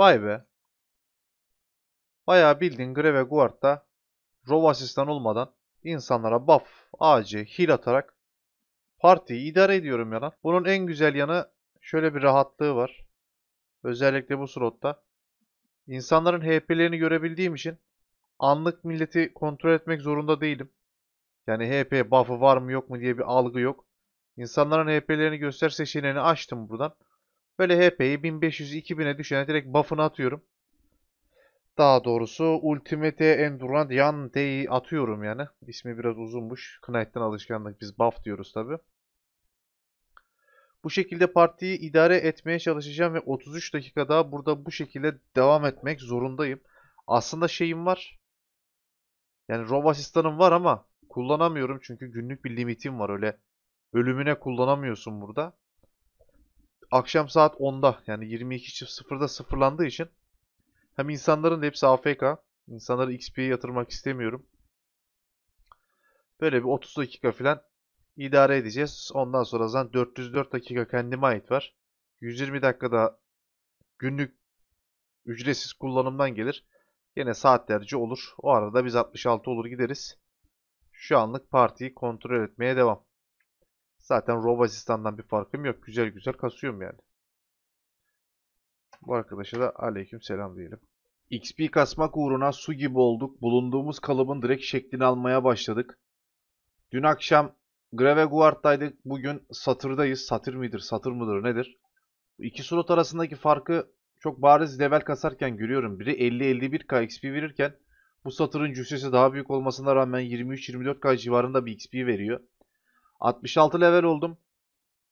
Vay be. Bayağı bildiğin Greve Guard'da Rov-asistan olmadan insanlara buff, AC, heal atarak partiyi idare ediyorum ya lan. Bunun en güzel yanı şöyle bir rahatlığı var. Özellikle bu slotta. İnsanların HP'lerini görebildiğim için anlık milleti kontrol etmek zorunda değilim. Yani HP buff'ı var mı yok mu diye bir algı yok. İnsanların HP'lerini göster seçeneğini açtım buradan. Böyle HP'yi 1500-2000'e düşene direkt buff'ını atıyorum. Daha doğrusu Ultimate Endurance Yante'yi atıyorum yani. İsmi biraz uzunmuş. Knight'ten alışkanlık, biz buff diyoruz tabi. Bu şekilde partiyi idare etmeye çalışacağım ve 33 dakika daha burada bu şekilde devam etmek zorundayım. Aslında şeyim var. Yani Rov-asistanım var ama kullanamıyorum çünkü günlük bir limitim var, öyle ölümüne kullanamıyorsun burada. Akşam saat 10'da yani 22.00'da sıfırlandığı için hem insanların da hepsi AFK. İnsanları XP'ye yatırmak istemiyorum. Böyle bir 30 dakika falan idare edeceğiz. Ondan sonra zaten 404 dakika kendime ait var. 120 dakika da günlük ücretsiz kullanımdan gelir. Yine saatlerce olur. O arada biz 66 olur gideriz. Şu anlık partiyi kontrol etmeye devam. Zaten Rov-asistan'dan bir farkım yok. Güzel güzel kasıyorum yani. Bu arkadaşa da aleyküm selam diyelim. XP kasmak uğruna su gibi olduk. Bulunduğumuz kalıbın direkt şeklini almaya başladık. Dün akşam Greve Guard'daydık. Bugün Satır'dayız. Satır mıdır nedir? İki slot arasındaki farkı çok bariz level kasarken görüyorum. Biri 50-51k XP verirken bu Satır'ın cüssesi daha büyük olmasına rağmen 23-24k civarında bir XP veriyor. 66 level oldum.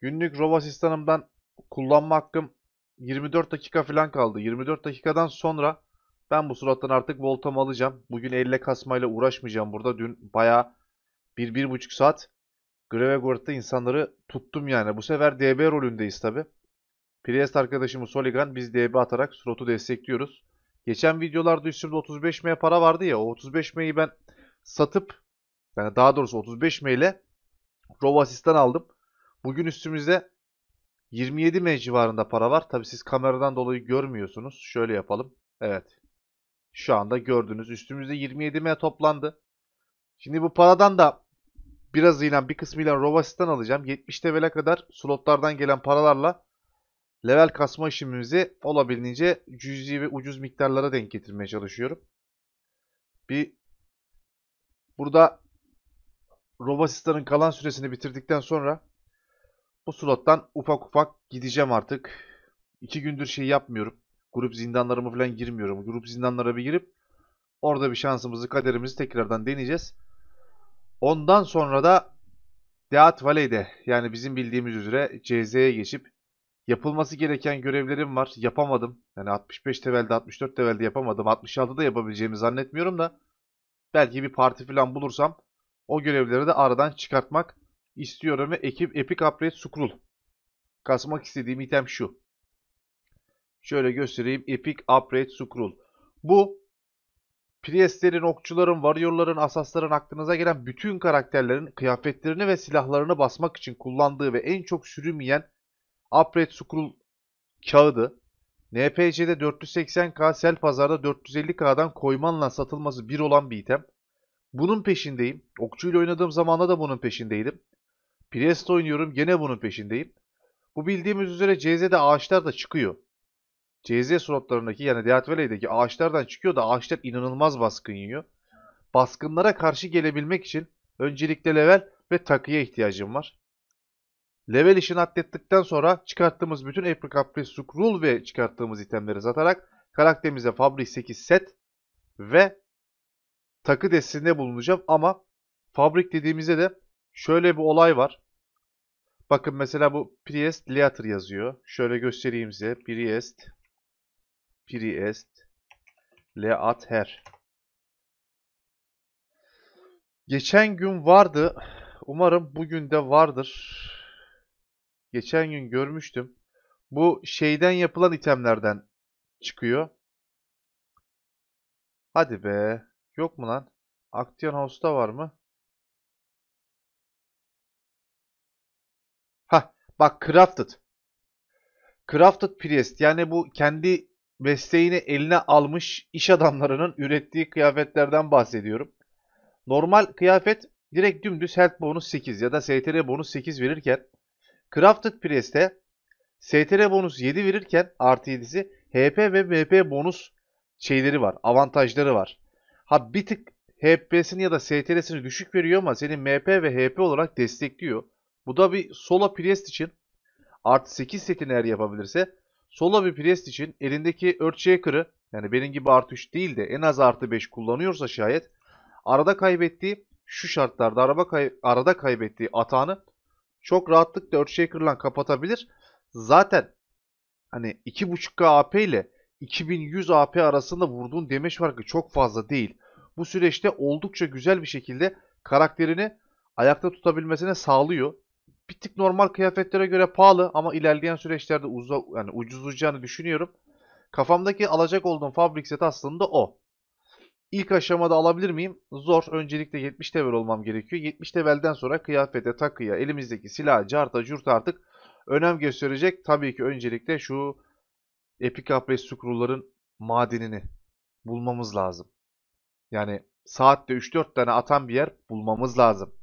Günlük Rov-asistanımdan kullanma hakkım 24 dakika falan kaldı. 24 dakikadan sonra ben bu slottan artık voltamı alacağım. Bugün elle kasmayla uğraşmayacağım burada. Dün bayağı 1-1,5 saat Greve Guard'da insanları tuttum yani. Bu sefer DB rolündeyiz tabi. Priest arkadaşımız Soligan, biz DB atarak slotu destekliyoruz. Geçen videolarda üstümde 35M para vardı ya. O 35M'yi ben satıp, yani daha doğrusu 35M ile Rov-asistan aldım. Bugün üstümüzde 27M civarında para var. Tabi siz kameradan dolayı görmüyorsunuz. Şöyle yapalım. Evet. Şu anda gördünüz. Üstümüzde 27M toplandı. Şimdi bu paradan da birazıyla, bir kısmıyla Rov-asistan alacağım. 70 level'e kadar slotlardan gelen paralarla level kasma işimizi olabildiğince cüzi ve ucuz miktarlara denk getirmeye çalışıyorum. Burada Rov-asistan'ın kalan süresini bitirdikten sonra bu slottan ufak ufak gideceğim artık. 2 gündür şey yapmıyorum. Grup zindanlarıma falan girmiyorum. Grup zindanlara bir girip orada bir şansımızı, kaderimizi tekrardan deneyeceğiz. Ondan sonra da Death Valley'de, yani bizim bildiğimiz üzere CZ'ye geçip yapılması gereken görevlerim var. Yapamadım. Yani 65 levelde, 64 levelde yapamadım. 66'da yapabileceğimi zannetmiyorum da belki bir parti falan bulursam o görevleri de aradan çıkartmak istiyorum ve ekip Epic Upgrade Scroll. Kasmak istediğim item şu. Şöyle göstereyim. Epic Upgrade Scroll. Bu Priestlerin, okçuların, warriorların, asasların, aklınıza gelen bütün karakterlerin kıyafetlerini ve silahlarını basmak için kullandığı ve en çok sürünmeyen Upgrade Scroll kağıdı. NPC'de 480k, Cell Pazar'da 450k'dan koymanla satılması bir olan bir item. Bunun peşindeyim. Okçuyla oynadığım zamanda da bunun peşindeydim. Priest oynuyorum, gene bunun peşindeyim. Bu bildiğimiz üzere CZ'de ağaçlar da çıkıyor. CZ slotlarındaki, yani Death Valley'deki ağaçlardan çıkıyor da ağaçlar inanılmaz baskın yiyor. Baskınlara karşı gelebilmek için öncelikle level ve takıya ihtiyacım var. Level işini atlettikten sonra çıkarttığımız bütün Apricapris, Skrull ve çıkarttığımız itemleri satarak karakterimize Fabric 8 set ve takı destesinde bulunacağım. Ama Fabric dediğimizde de şöyle bir olay var. Bakın mesela bu Priest Leater yazıyor. Şöyle göstereyim size. Priest Leater. Geçen gün vardı. Umarım bugün de vardır. Geçen gün görmüştüm. Bu şeyden yapılan itemlerden çıkıyor. Hadi be. Yok mu lan? Action House'da var mı? Hah. Bak Crafted. Crafted Priest. Yani bu kendi mesleğini eline almış iş adamlarının ürettiği kıyafetlerden bahsediyorum. Normal kıyafet direkt dümdüz health bonus 8 ya da STR bonus 8 verirken Crafted Press'te STR bonus 7 verirken artı 7'si HP ve MP bonus şeyleri var, avantajları var. Ha bir tık HP'sini ya da STR'sini düşük veriyor ama senin MP ve HP olarak destekliyor. Bu da bir solo priest için artı 8 setini eğer yapabilirse solo bir priest için elindeki Earth Shaker'ı yani benim gibi artı 3 değil de en az artı 5 kullanıyorsa şayet arada kaybettiği şu şartlarda arada kaybettiği atağını çok rahatlıkla Earth Shaker'la kapatabilir. Zaten hani 2.5k AP ile 2100 AP arasında vurduğun damage farkı çok fazla değil. Bu süreçte oldukça güzel bir şekilde karakterini ayakta tutabilmesine sağlıyor. Bir tık normal kıyafetlere göre pahalı ama ilerleyen süreçlerde ucuzlayacağını düşünüyorum. Kafamdaki alacak olduğum Fabric set aslında o. İlk aşamada alabilir miyim? Zor. Öncelikle 70 level olmam gerekiyor. 70 levelden sonra kıyafete, takıya, elimizdeki silah, carta, curta artık önem gösterecek. Tabii ki öncelikle şu Epic Upgrade Scroll'ların madenini bulmamız lazım. Yani saatte 3-4 tane atan bir yer bulmamız lazım.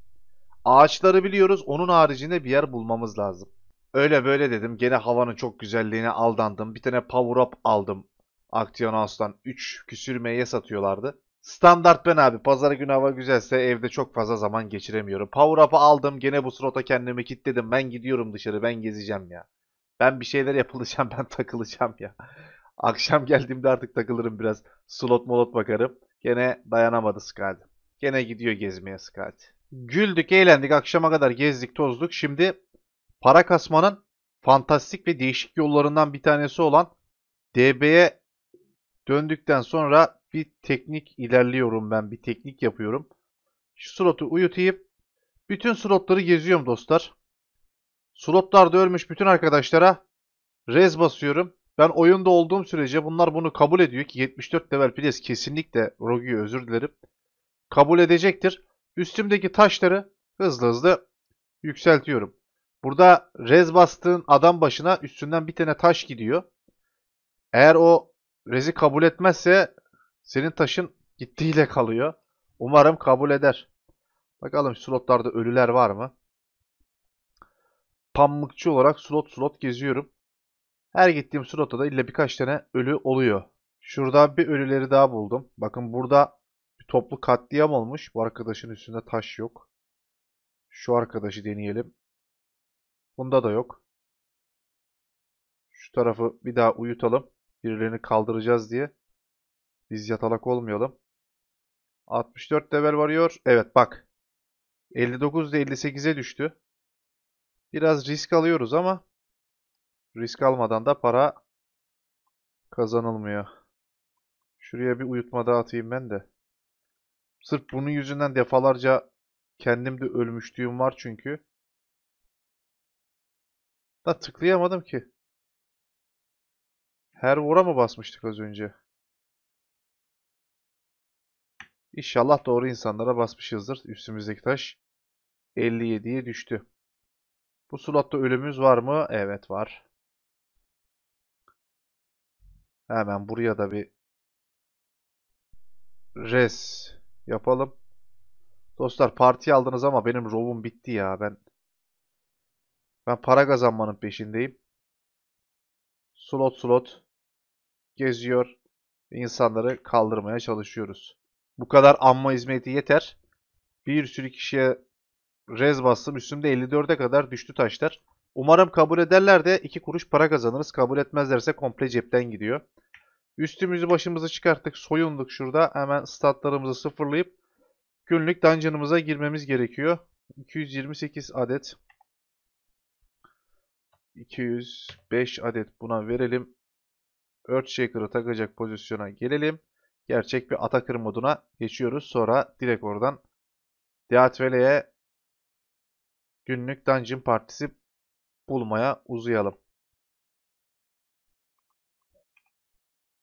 Ağaçları biliyoruz. Onun haricinde bir yer bulmamız lazım. Öyle böyle dedim. Gene havanın çok güzelliğine aldandım. Bir tane power up aldım. Action House'dan 3 küsürmeye satıyorlardı. Standart ben abi. Pazar günü hava güzelse evde çok fazla zaman geçiremiyorum. Power up'ı aldım. Gene bu slota kendimi kilitledim. Ben gidiyorum dışarı. Ben gezeceğim ya. Ben bir şeyler yapılacağım. Ben takılacağım ya. Akşam geldiğimde artık takılırım biraz. Slot molot bakarım. Gene dayanamadı Skrull. Gene gidiyor gezmeye Skrull. Güldük, eğlendik, akşama kadar gezdik, tozduk. Şimdi para kasmanın fantastik ve değişik yollarından bir tanesi olan DB'ye döndükten sonra bir teknik ilerliyorum ben. Bir teknik yapıyorum. Şu slotu uyutayım. Bütün slotları geziyorum dostlar. Slotlarda ölmüş bütün arkadaşlara rez basıyorum. Ben oyunda olduğum sürece bunlar bunu kabul ediyor ki 74 level players kesinlikle Rogue'yu özür dilerim. Kabul edecektir. Üstümdeki taşları hızlı hızlı yükseltiyorum. Burada rez bastığın adam başına üstünden bir tane taş gidiyor. Eğer o rezi kabul etmezse senin taşın gittiğiyle kalıyor. Umarım kabul eder. Bakalım slotlarda ölüler var mı? Pamukçu olarak slot geziyorum. Her gittiğim slota da illa birkaç tane ölü oluyor. Şurada bir ölüleri daha buldum. Bakın burada bir toplu katliam olmuş. Bu arkadaşın üstünde taş yok. Şu arkadaşı deneyelim. Bunda da yok. Şu tarafı bir daha uyutalım. Birilerini kaldıracağız diye. Biz yatalak olmayalım. 64 level varıyor. Evet bak. 59'da 58'e düştü. Biraz risk alıyoruz ama risk almadan da para kazanılmıyor. Şuraya bir uyutma daha atayım ben de. Sırf bunun yüzünden defalarca kendimde ölmüşlüğüm var çünkü. Da tıklayamadım ki. Her vura mı basmıştık az önce? İnşallah doğru insanlara basmışızdır. Üstümüzdeki taş 57'ye düştü. Bu slotta ölümümüz var mı? Evet var. Hemen buraya da bir res yapalım. Dostlar parti aldınız ama benim rovum bitti ya. Ben para kazanmanın peşindeyim. Slot geziyor. İnsanları kaldırmaya çalışıyoruz. Bu kadar amma hizmeti yeter. Bir sürü kişiye rez bastım. Üstümde 54'e kadar düştü taşlar. Umarım kabul ederler de 2 kuruş para kazanırız. Kabul etmezlerse komple cepten gidiyor. Üstümüzü başımızı çıkarttık. Soyunduk şurada. Hemen statlarımızı sıfırlayıp günlük dungeon'ımıza girmemiz gerekiyor. 228 adet. 205 adet buna verelim. Earth Shaker'ı takacak pozisyona gelelim. Gerçek bir atakır moduna geçiyoruz. Sonra direkt oradan Death Valley'e günlük dungeon partisi bulmaya uzayalım.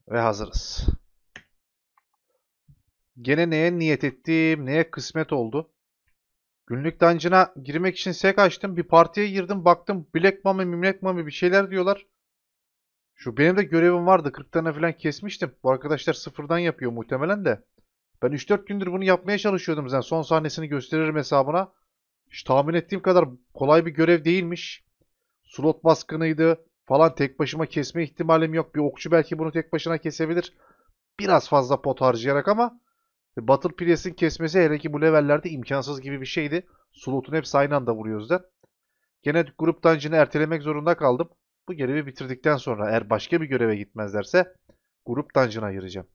Ve hazırız. Gene neye niyet ettim, neye kısmet oldu? Günlük dungeon'a girmek için sek açtım. Bir partiye girdim, baktım Black Mummy, bir şeyler diyorlar. Şu benim de görevim vardı. 40 tane falan kesmiştim. Bu arkadaşlar sıfırdan yapıyor muhtemelen de. Ben 3-4 gündür bunu yapmaya çalışıyordum. Yani son sahnesini gösteririm hesabına. Hiç tahmin ettiğim kadar kolay bir görev değilmiş. Slot baskınıydı falan, tek başıma kesme ihtimalim yok. Bir okçu belki bunu tek başına kesebilir. Biraz fazla pot harcayarak ama Battle Priest'in kesmesi hele ki bu levellerde imkansız gibi bir şeydi. Slot'un hepsi aynı anda vuruyor yüzden. Gene grup dungeon'ı ertelemek zorunda kaldım. Bu görevi bitirdikten sonra eğer başka bir göreve gitmezlerse grup dungeon'a ayıracağım.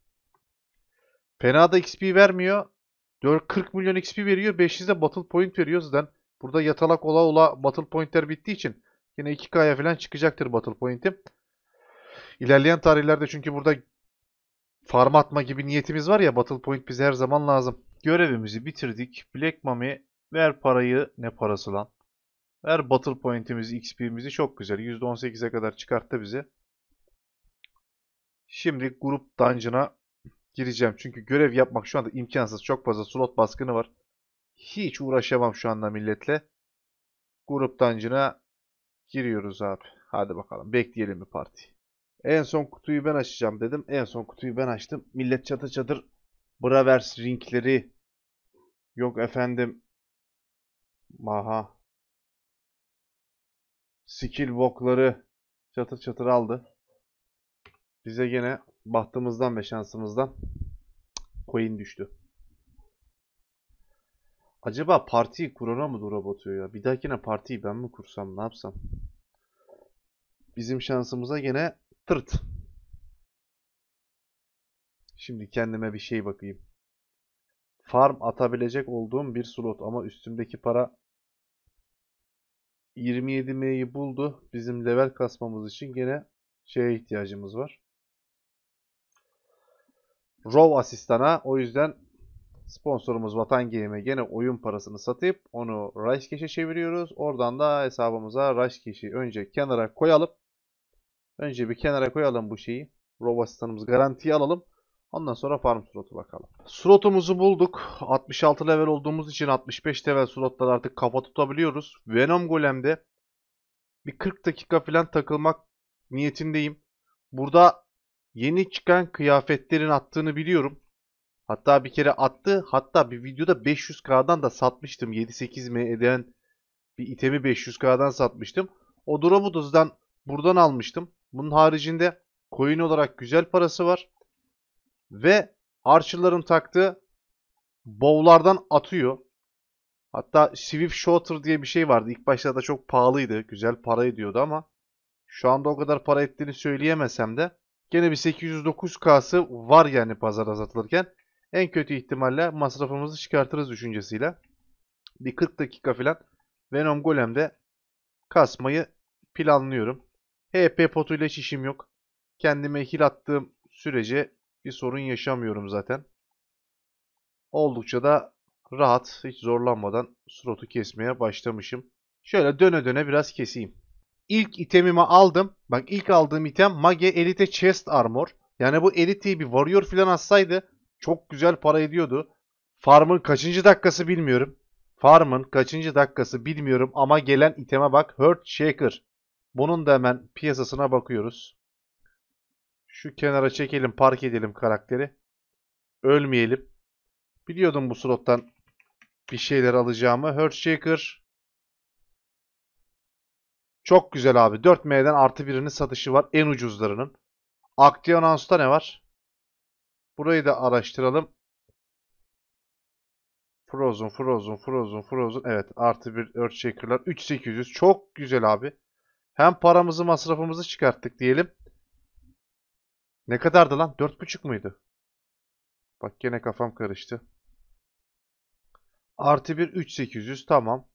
Fena da XP vermiyor. 40 milyon XP veriyor. 500'e Battle Point veriyor. Zaten burada yatalak ola ola Battle Point'ler bittiği için yine 2K'ya falan çıkacaktır Battle Point'im. İlerleyen tarihlerde çünkü burada farm atma gibi niyetimiz var ya, Battle Point bize her zaman lazım. Görevimizi bitirdik. Black Mummy ver parayı, ne parası lan. Ver Battle Point'imizi, XP'mizi, çok güzel. %18'e kadar çıkarttı bizi. Şimdi grup dungeon'a gireceğim. Çünkü görev yapmak şu anda imkansız. Çok fazla slot baskını var. Hiç uğraşamam şu anda milletle. Grup dungeon'a giriyoruz abi. Hadi bakalım. Bekleyelim bir parti. En son kutuyu ben açacağım dedim. En son kutuyu ben açtım. Millet çatır çatır Bravers ringleri. Yok efendim. Maha. Skill bokları çatır çatır aldı. Bize gene bahtımızdan ve şansımızdan coin düştü. Acaba partiyi kurana mı drop atıyor ya? Bir dahakine partiyi ben mi kursam, ne yapsam? Bizim şansımıza gene tırt. Şimdi kendime bir şey bakayım. Farm atabilecek olduğum bir slot ama üstümdeki para 27M'yi buldu. Bizim level kasmamız için gene şeye ihtiyacımız var. Rov-asistana. O yüzden sponsorumuz Vatan Game'e gene oyun parasını satıp onu Rise Cash'e çeviriyoruz. Oradan da hesabımıza Rise Cash'i önce kenara koyalım. Önce bir kenara koyalım bu şeyi. Rov-asistanımızı garantiye alalım. Ondan sonra farm slotu bakalım. Slotumuzu bulduk. 66 level olduğumuz için 65 level slotlar artık kafa tutabiliyoruz. Venom Golem'de bir 40 dakika falan takılmak niyetindeyim. Burada yeni çıkan kıyafetlerin attığını biliyorum. Hatta bir kere attı. Hatta bir videoda 500K'dan da satmıştım. 7-8M eden bir itemi 500K'dan satmıştım. O drop'u da buradan almıştım. Bunun haricinde coin olarak güzel parası var. Ve Archer'ların taktığı bowlardan atıyor. Hatta Swift Shorter diye bir şey vardı. İlk başlarda çok pahalıydı. Güzel para ediyordu ama şu anda o kadar para ettiğini söyleyemesem de gene bir 809K'sı var yani pazara satılırken. En kötü ihtimalle masrafımızı çıkartırız düşüncesiyle bir 40 dakika falan Venom Golem'de kasmayı planlıyorum. HP potuyla hiç işim yok. Kendime heal attığım sürece bir sorun yaşamıyorum zaten. Oldukça da rahat, hiç zorlanmadan slotu kesmeye başlamışım. Şöyle döne döne biraz keseyim. İlk itemimi aldım. Bak, ilk aldığım item Mage Elite Chest Armor. Yani bu Elite'yi bir Warrior falan atsaydı çok güzel para ediyordu. Farm'ın kaçıncı dakikası bilmiyorum. Farm'ın kaçıncı dakikası bilmiyorum ama gelen iteme bak. Heart Shaker. Bunun da hemen piyasasına bakıyoruz. Şu kenara çekelim, park edelim karakteri. Ölmeyelim. Biliyordum bu slottan bir şeyler alacağımı. Heart Shaker. Çok güzel abi. 4M'den artı birinin satışı var. En ucuzlarının. Action House'da ne var? Burayı da araştıralım. Frozen. Evet, artı bir Earth Shaker'lar. 3800. Çok güzel abi. Hem paramızı, masrafımızı çıkarttık diyelim. Ne kadardı lan? 4,5 muydu? Bak gene kafam karıştı. Artı bir 3800. Tamam.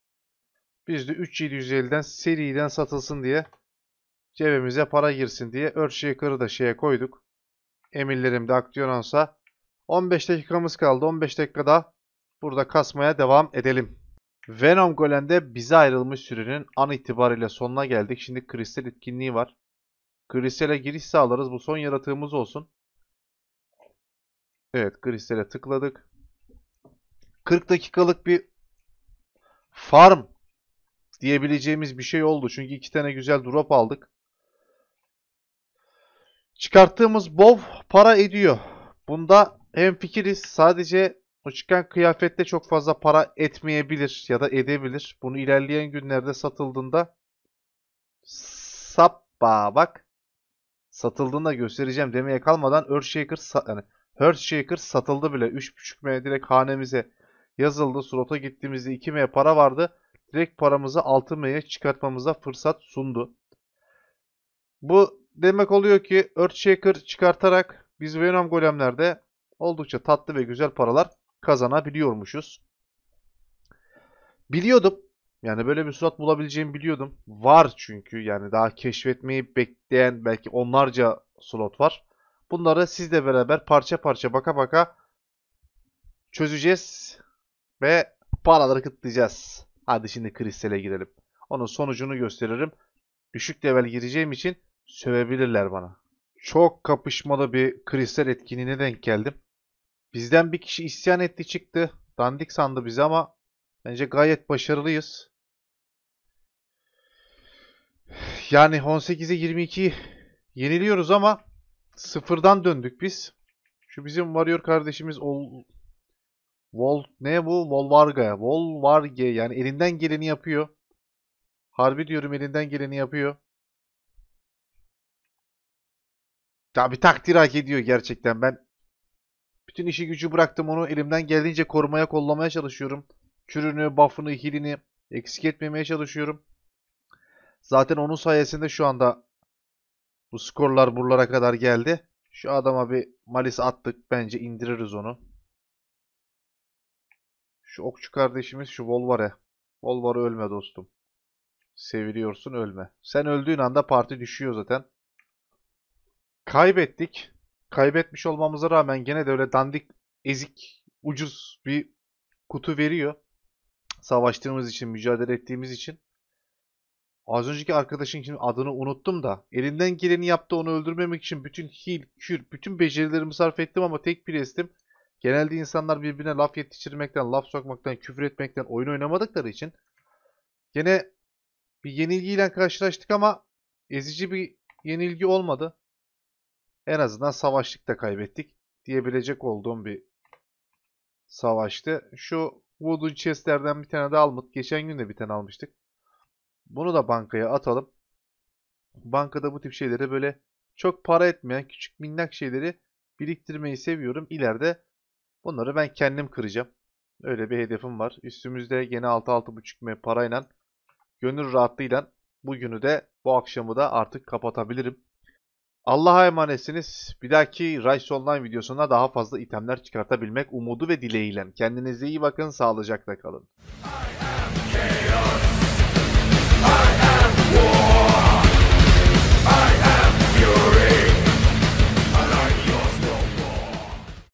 Biz de 3750'den seriden satılsın diye, cebimize para girsin diye Earth Shaker'ı da şeye koyduk. Emirlerim de aktiyonansa. 15 dakikamız kaldı. 15 dakikada burada kasmaya devam edelim. Venom Golem'de bize ayrılmış sürenin an itibariyle sonuna geldik. Şimdi kristal etkinliği var. Kristal'e giriş sağlarız. Bu son yaratığımız olsun. Evet, kristal'e tıkladık. 40 dakikalık bir farm diyebileceğimiz bir şey oldu. Çünkü 2 tane güzel drop aldık. Çıkarttığımız bov para ediyor. Bunda hemfikiriz. Sadece o çıkan kıyafette çok fazla para etmeyebilir ya da edebilir. Bunu ilerleyen günlerde satıldığında sappa bak. Satıldığında göstereceğim demeye kalmadan Earth Shaker satıldı bile. 3.5M direkt hanemize yazıldı. Slota gittiğimizde 2M para vardı. Direkt paramızı 6M'ye çıkartmamıza fırsat sundu. Bu demek oluyor ki Earth Shaker çıkartarak biz Venom Golemler'de oldukça tatlı ve güzel paralar kazanabiliyormuşuz. Biliyordum. Yani böyle bir slot bulabileceğimi biliyordum. Var çünkü. Yani daha keşfetmeyi bekleyen belki onlarca slot var. Bunları sizle beraber parça parça baka baka çözeceğiz. Ve paraları kıtlayacağız. Hadi şimdi kristale girelim. Onun sonucunu gösteririm. Düşük level gireceğim için sövebilirler bana. Çok kapışmalı bir kristal etkinliğine denk geldim. Bizden bir kişi isyan etti çıktı. Dandik sandı bizi ama bence gayet başarılıyız. Yani 18'e 22 yeniliyoruz ama sıfırdan döndük biz. Şu bizim varıyor kardeşimiz Volvarga. Volvarga yani elinden geleni yapıyor. Harbi diyorum elinden geleni yapıyor. Ya bir takdir hak ediyor gerçekten. Ben bütün işi gücü bıraktım onu. Elimden geldiğince korumaya kollamaya çalışıyorum. Çürünü, buff'ını, heal'ini eksik etmemeye çalışıyorum. Zaten onun sayesinde şu anda bu skorlar buralara kadar geldi. Şu adama bir malis attık. Bence indiririz onu. Şu okçu kardeşimiz şu Volvare. Volvare ölme dostum. Seviliyorsun ölme. Sen öldüğün anda parti düşüyor zaten. Kaybettik. Kaybetmiş olmamıza rağmen gene de öyle dandik, ezik, ucuz bir kutu veriyor. Savaştığımız için, mücadele ettiğimiz için. Az önceki arkadaşın şimdi adını unuttum da. Elinden geleni yaptı onu öldürmemek için bütün heal, kür, bütün becerilerimi sarf ettim ama tek bir estim. Genelde insanlar birbirine laf yetiştirmekten, laf sokmaktan, küfür etmekten oyun oynamadıkları için. Gene bir yenilgiyle karşılaştık ama ezici bir yenilgi olmadı. En azından savaşlıkta kaybettik diyebilecek olduğum bir savaştı. Şu Wooden Chestler'den bir tane daha almadık. Geçen gün de bir tane almıştık. Bunu da bankaya atalım. Bankada bu tip şeyleri böyle çok para etmeyen küçük minnak şeyleri biriktirmeyi seviyorum. İleride bunları ben kendim kıracağım. Öyle bir hedefim var. Üstümüzde gene 6-6.5M parayla gönül rahatlığıyla bugünü de bu akşamı da artık kapatabilirim. Allah'a emanetsiniz. Bir dahaki Rise Online videosuna daha fazla itemler çıkartabilmek umudu ve dileğiyle. Kendinize iyi bakın, sağlıcakla kalın.